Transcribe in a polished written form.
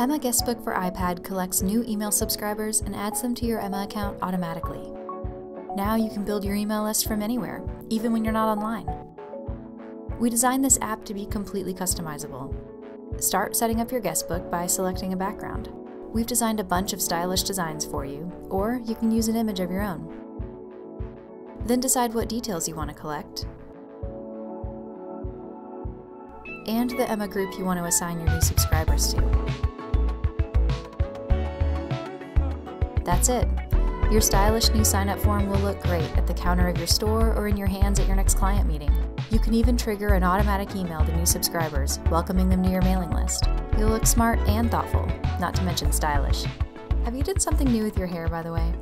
Emma Guestbook for iPad collects new email subscribers and adds them to your Emma account automatically. Now you can build your email list from anywhere, even when you're not online. We designed this app to be completely customizable. Start setting up your guestbook by selecting a background. We've designed a bunch of stylish designs for you, or you can use an image of your own. Then decide what details you want to collect, and the Emma group you want to assign your new subscribers to. That's it. Your stylish new sign-up form will look great at the counter of your store or in your hands at your next client meeting. You can even trigger an automatic email to new subscribers, welcoming them to your mailing list. You'll look smart and thoughtful, not to mention stylish. Have you done something new with your hair, by the way?